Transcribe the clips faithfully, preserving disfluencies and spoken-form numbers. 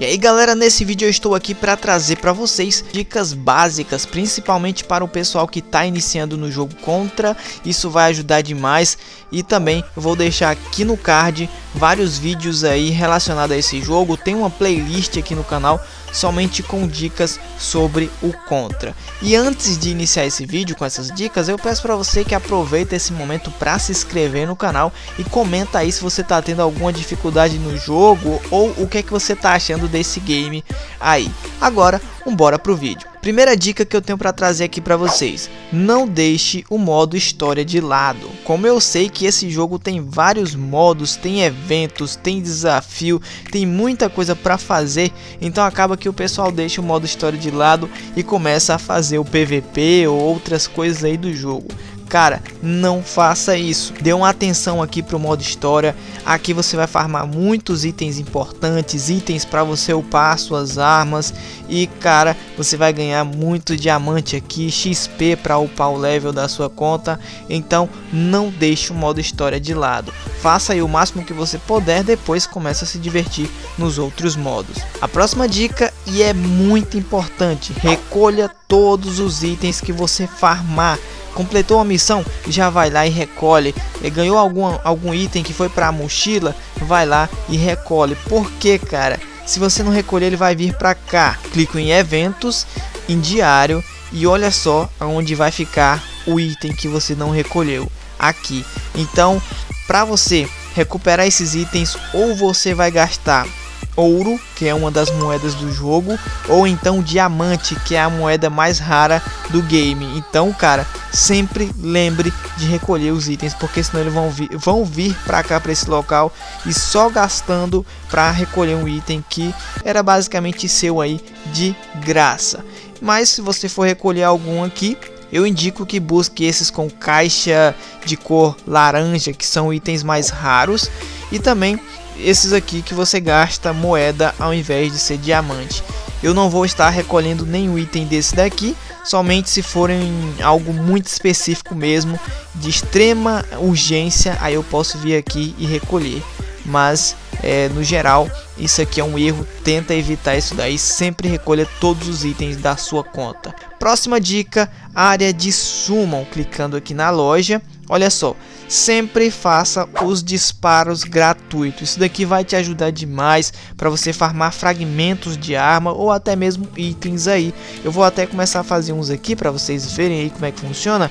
E aí galera, nesse vídeo eu estou aqui para trazer para vocês dicas básicas, principalmente para o pessoal que está iniciando no jogo Contra. Isso vai ajudar demais, e também eu vou deixar aqui no card vários vídeos aí relacionados a esse jogo. Tem uma playlist aqui no canal somente com dicas sobre o Contra. E antes de iniciar esse vídeo com essas dicas, eu peço para você que aproveita esse momento para se inscrever no canal e comenta aí se você está tendo alguma dificuldade no jogo ou o que é que você está achando desse game aí. Agora, bora pro vídeo. Primeira dica que eu tenho para trazer aqui para vocês: não deixe o modo história de lado. Como eu sei que esse jogo tem vários modos, tem eventos, tem desafio, tem muita coisa para fazer, então acaba que o pessoal deixa o modo história de lado e começa a fazer o P V P ou outras coisas aí do jogo. Cara, não faça isso. Dê uma atenção aqui pro modo história. Aqui você vai farmar muitos itens importantes, itens para você upar suas armas. E cara, você vai ganhar muito diamante aqui, X P para upar o level da sua conta. Então não deixe o modo história de lado. Faça aí o máximo que você puder, depois começa a se divertir nos outros modos. A próxima dica, e é muito importante: recolha todos os itens que você farmar. Completou a missão? Já vai lá e recolhe. Ganhou algum, algum item que foi para a mochila? Vai lá e recolhe. Por quê, cara? Se você não recolher, ele vai vir para cá. Clico em eventos, em diário, e olha só onde vai ficar o item que você não recolheu. Aqui. Então, para você recuperar esses itens, ou você vai gastar ouro, que é uma das moedas do jogo, ou então diamante, que é a moeda mais rara do game. Então, cara, sempre lembre de recolher os itens, porque senão eles vão vir, vão vir para cá, para esse local, e só gastando para recolher um item que era basicamente seu aí de graça. Mas se você for recolher algum aqui, eu indico que busque esses com caixa de cor laranja, que são itens mais raros, e também esses aqui que você gasta moeda ao invés de ser diamante. Eu não vou estar recolhendo nenhum item desse daqui, somente se forem algo muito específico mesmo, de extrema urgência, aí eu posso vir aqui e recolher. Mas é, no geral, isso aqui é um erro, tenta evitar isso daí, sempre recolha todos os itens da sua conta. Próxima dica, área de summon. Clicando aqui na loja, olha só, sempre faça os disparos gratuitos. Isso daqui vai te ajudar demais para você farmar fragmentos de arma ou até mesmo itens aí. Eu vou até começar a fazer uns aqui para vocês verem aí como é que funciona.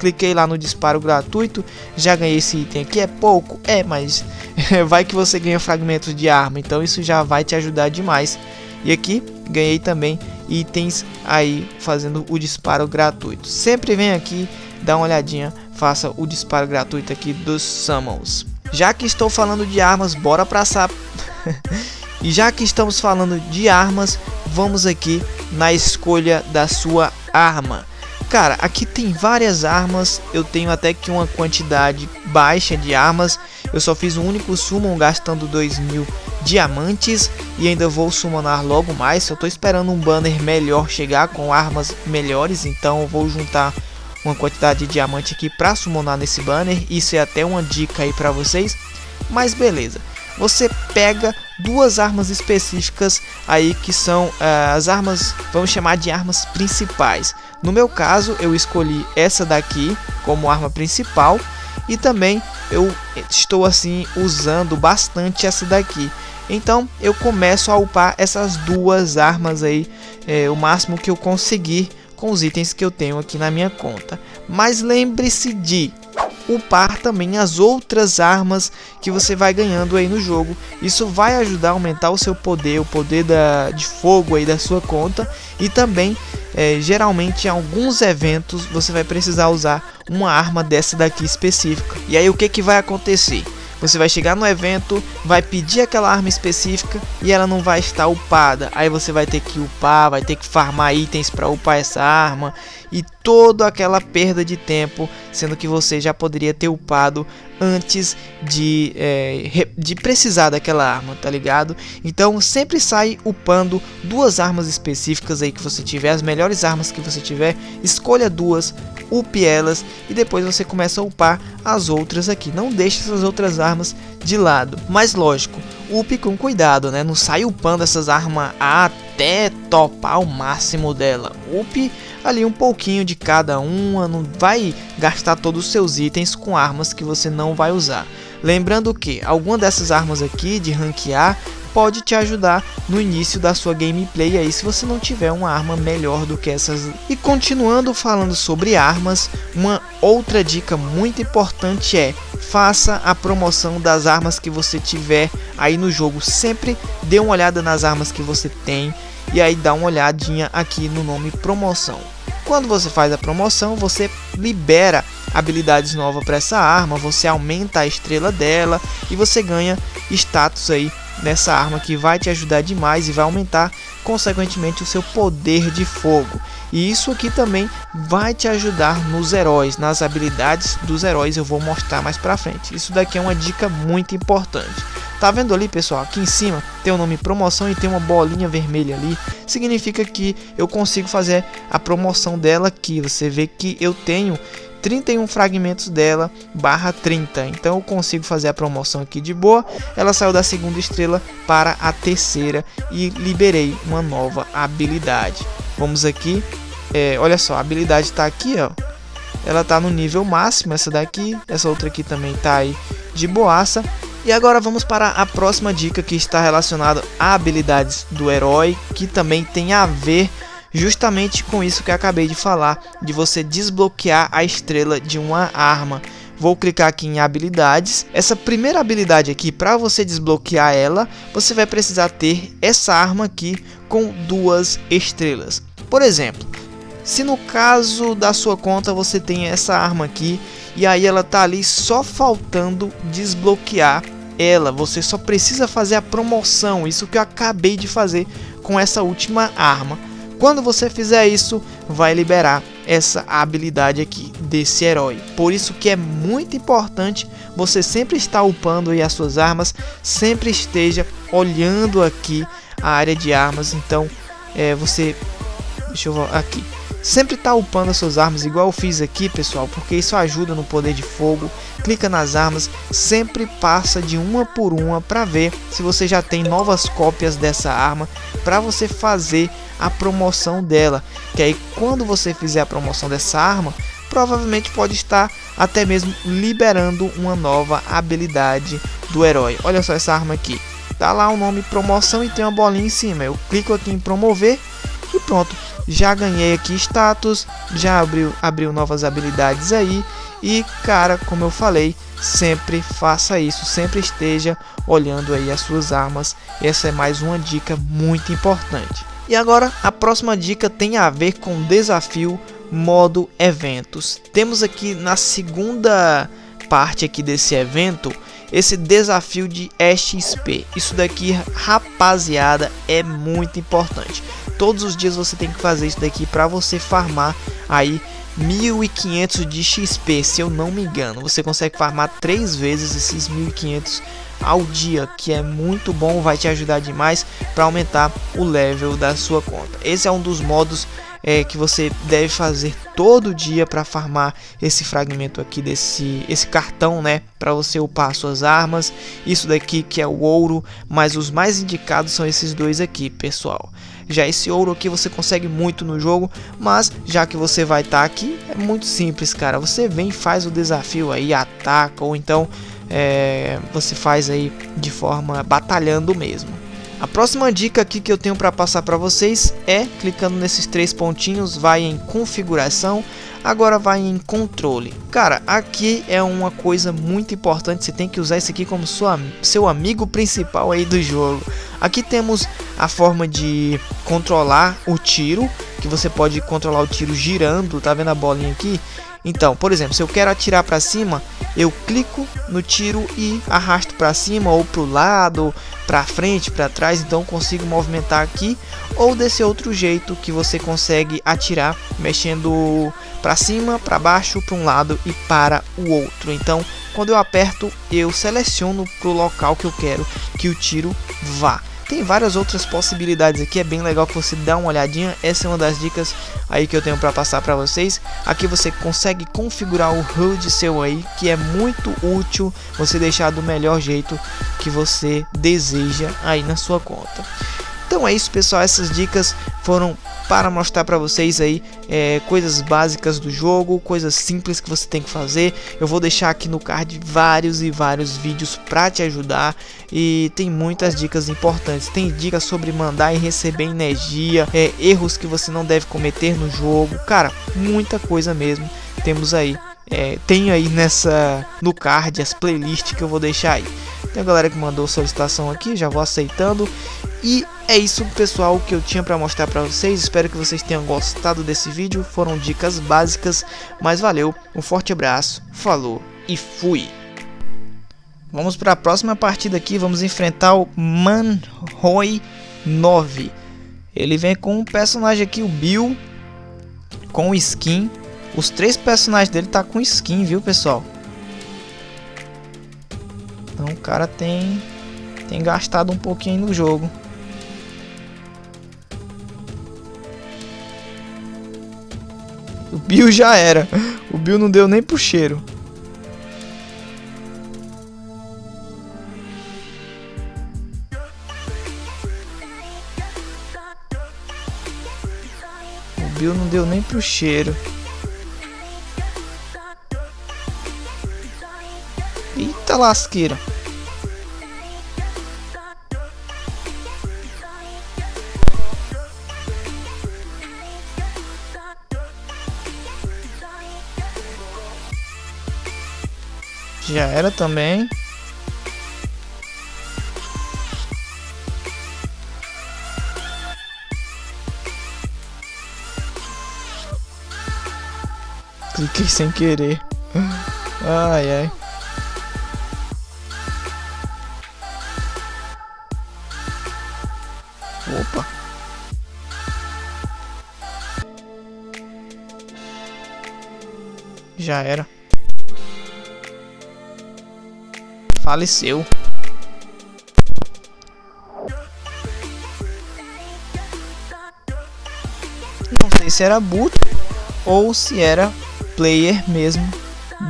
Cliquei lá no disparo gratuito, já ganhei esse item aqui. É pouco? É, mas vai que você ganha fragmentos de arma, então isso já vai te ajudar demais. E aqui ganhei também itens aí fazendo o disparo gratuito. Sempre vem aqui, dá uma olhadinha, faça o disparo gratuito aqui dos summons. Já que estou falando de armas, bora pra S A P. E já que estamos falando de armas, vamos aqui na escolha da sua arma. Cara, aqui tem várias armas, eu tenho até que uma quantidade baixa de armas. Eu só fiz um único summon gastando dois mil diamantes, e ainda vou summonar logo mais. Só estou esperando um banner melhor chegar com armas melhores, então eu vou juntar uma quantidade de diamante aqui para summonar nesse banner. Isso é até uma dica aí para vocês. Mas beleza, você pega duas armas específicas aí, que são uh, as armas, vamos chamar de armas principais. No meu caso, eu escolhi essa daqui como arma principal, e também eu estou assim usando bastante essa daqui. Então eu começo a upar essas duas armas aí, é, o máximo que eu conseguir com os itens que eu tenho aqui na minha conta. Mas lembre-se de upar também as outras armas que você vai ganhando aí no jogo. Isso vai ajudar a aumentar o seu poder, o poder da, de fogo aí da sua conta. E também, é, geralmente em alguns eventos você vai precisar usar uma arma dessa daqui específica. E aí o que que vai acontecer? Você vai chegar no evento, vai pedir aquela arma específica e ela não vai estar upada. Aí você vai ter que upar, vai ter que farmar itens para upar essa arma, e toda aquela perda de tempo, sendo que você já poderia ter upado antes de, é, de precisar daquela arma, tá ligado? Então sempre sai upando duas armas específicas aí que você tiver, as melhores armas que você tiver, escolha duas, upe elas, e depois você começa a upar as outras aqui. Não deixe essas outras armas de lado. Mas lógico, up com cuidado, né? Não sai upando essas armas até topar o máximo dela. Up ali um pouquinho de cada uma, não vai gastar todos os seus itens com armas que você não vai usar. Lembrando que alguma dessas armas aqui de ranquear pode te ajudar no início da sua gameplay aí, se você não tiver uma arma melhor do que essas. E continuando falando sobre armas, uma outra dica muito importante é: faça a promoção das armas que você tiver aí no jogo. Sempre dê uma olhada nas armas que você tem e aí dá uma olhadinha aqui no nome promoção. Quando você faz a promoção, você libera habilidades novas para essa arma, você aumenta a estrela dela e você ganha status aí nessa arma, que vai te ajudar demais e vai aumentar consequentemente o seu poder de fogo. E isso aqui também vai te ajudar nos heróis, nas habilidades dos heróis, eu vou mostrar mais pra frente. Isso daqui é uma dica muito importante. Tá vendo ali, pessoal? Aqui em cima tem o nome promoção e tem uma bolinha vermelha ali. Significa que eu consigo fazer a promoção dela aqui. Você vê que eu tenho trinta e um fragmentos dela barra trinta, então eu consigo fazer a promoção aqui de boa. Ela saiu da segunda estrela para a terceira e liberei uma nova habilidade. Vamos aqui, é, olha só, a habilidade tá aqui, ó, ela tá no nível máximo, essa daqui, essa outra aqui também tá aí de boaça. E agora vamos para a próxima dica, que está relacionada a habilidades do herói, que também tem a ver justamente com isso que eu acabei de falar, de você desbloquear a estrela de uma arma. Vou clicar aqui em habilidades. Essa primeira habilidade aqui, para você desbloquear ela, você vai precisar ter essa arma aqui com duas estrelas. Por exemplo, se no caso da sua conta você tem essa arma aqui, e aí ela tá ali só faltando desbloquear ela, você só precisa fazer a promoção, isso que eu acabei de fazer com essa última arma. Quando você fizer isso, vai liberar essa habilidade aqui desse herói. Por isso que é muito importante você sempre estar upando aí as suas armas, sempre esteja olhando aqui a área de armas. Então, é, você... deixa eu aqui. Sempre tá upando as suas armas, igual eu fiz aqui, pessoal, porque isso ajuda no poder de fogo. Clica nas armas, sempre passa de uma por uma para ver se você já tem novas cópias dessa arma, para você fazer a promoção dela. Que aí, quando você fizer a promoção dessa arma, provavelmente pode estar até mesmo liberando uma nova habilidade do herói. Olha só essa arma aqui, tá lá o nome promoção e tem uma bolinha em cima. Eu clico aqui em promover e pronto, já ganhei aqui status, já abriu, abriu novas habilidades aí. E cara, como eu falei, sempre faça isso, sempre esteja olhando aí as suas armas. Essa é mais uma dica muito importante. E agora a próxima dica tem a ver com desafio modo eventos. Temos aqui na segunda parte aqui desse evento esse desafio de E X P. Isso daqui, rapaziada, é muito importante. Todos os dias você tem que fazer isso daqui para você farmar aí mil e quinhentos de X P, se eu não me engano. Você consegue farmar três vezes esses mil e quinhentos ao dia, que é muito bom, vai te ajudar demais para aumentar o level da sua conta. Esse é um dos modos é, que você deve fazer todo dia para farmar esse fragmento aqui desse esse cartão, né, para você upar suas armas. Isso daqui que é o ouro, mas os mais indicados são esses dois aqui, pessoal. Já esse ouro aqui você consegue muito no jogo, mas já que você vai estar tá aqui, é muito simples, cara. Você vem, faz o desafio aí, ataca, ou então é, você faz aí de forma batalhando mesmo. A próxima dica aqui que eu tenho para passar para vocês é, clicando nesses três pontinhos, vai em configuração, agora vai em controle. Cara, aqui é uma coisa muito importante, você tem que usar isso aqui como sua, seu amigo principal aí do jogo. Aqui temos a forma de controlar o tiro, que você pode controlar o tiro girando, tá vendo a bolinha aqui? Então, por exemplo, se eu quero atirar para cima, eu clico no tiro e arrasto para cima ou para o lado, para frente, para trás. Então consigo movimentar aqui, ou desse outro jeito que você consegue atirar mexendo para cima, para baixo, para um lado e para o outro. Então, quando eu aperto, eu seleciono para o local que eu quero que o tiro vá. Tem várias outras possibilidades aqui, é bem legal que você dá uma olhadinha. Essa é uma das dicas aí que eu tenho para passar para vocês. Aqui você consegue configurar o H U D seu aí, que é muito útil você deixar do melhor jeito que você deseja aí na sua conta. Então é isso, pessoal, essas dicas foram para mostrar para vocês aí é, coisas básicas do jogo, coisas simples que você tem que fazer. Eu vou deixar aqui no card vários e vários vídeos para te ajudar, e tem muitas dicas importantes. Tem dicas sobre mandar e receber energia, é, erros que você não deve cometer no jogo, cara, muita coisa mesmo. Temos aí, é, tem aí nessa, no card, as playlists que eu vou deixar aí. Tem a galera que mandou solicitação aqui, já vou aceitando. E é isso, pessoal, que eu tinha para mostrar para vocês. Espero que vocês tenham gostado desse vídeo. Foram dicas básicas, mas valeu. Um forte abraço, falou e fui. Vamos para a próxima partida aqui. Vamos enfrentar o Manhoi nove. Ele vem com um personagem aqui, o Bill, com skin. Os três personagens dele tá com skin, viu, pessoal? Então o cara tem, tem gastado um pouquinho no jogo. O Bill já era. O Bill não deu nem pro cheiro. O Bill não deu nem pro cheiro. Eita lasqueira. Já era também. Cliquei sem querer. Ai, ai. Opa. Já era. Faleceu. Não sei se era boot ou se era player mesmo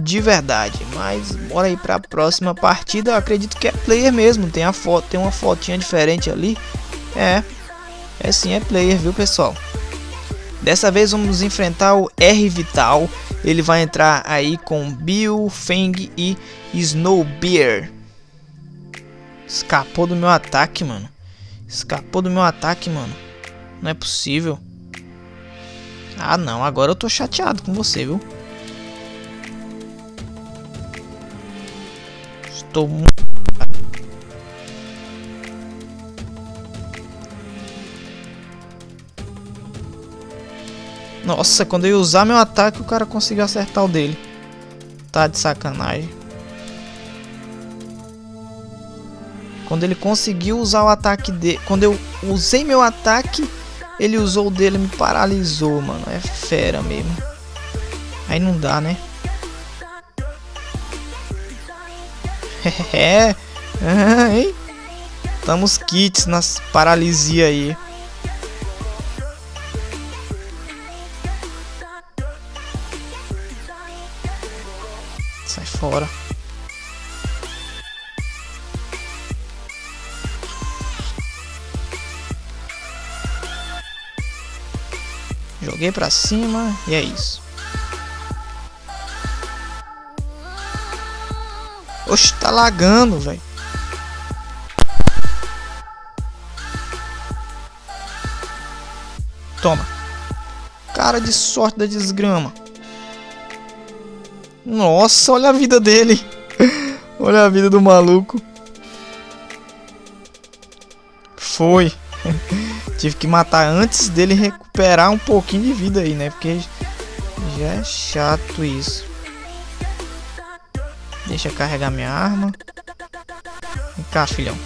de verdade, mas bora aí para a próxima partida. Eu acredito que é player mesmo. Tem a foto, tem uma fotinha diferente ali. É, é sim, é player, viu, pessoal? Dessa vez vamos enfrentar o R Vital. Ele vai entrar aí com Bill feng e Snow Bear. Escapou do meu ataque, mano. Escapou do meu ataque, mano. Não é possível. Ah, não. Agora eu tô chateado com você, viu? Estou muito... Nossa, quando eu ia usar meu ataque, o cara conseguiu acertar o dele. Tá de sacanagem. Quando ele conseguiu usar o ataque dele... Quando eu usei meu ataque, ele usou o dele e me paralisou, mano. É fera mesmo. Aí não dá, né? É. Estamos kits nas paralisia aí. Sai fora. Joguei pra cima e é isso. Oxe, tá lagando, velho. Toma. Cara de sorte da desgrama. Nossa, olha a vida dele. Olha a vida do maluco. Foi. Tive que matar antes dele recuperar um pouquinho de vida aí, né? Porque já é chato isso. Deixa eu carregar minha arma. Vem cá, filhão.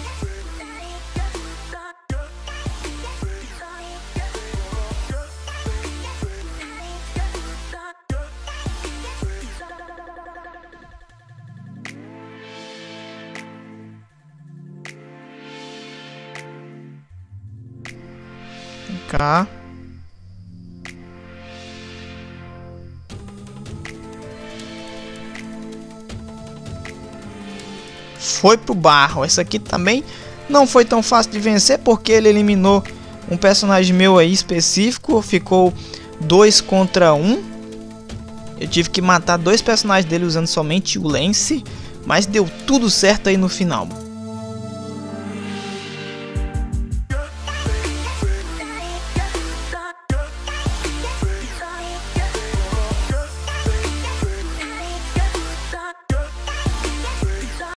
cá. Foi pro barro. Essa aqui também não foi tão fácil de vencer, porque ele eliminou um personagem meu aí específico. Ficou dois contra um. Eu tive que matar dois personagens dele usando somente o lance. Mas deu tudo certo aí no final.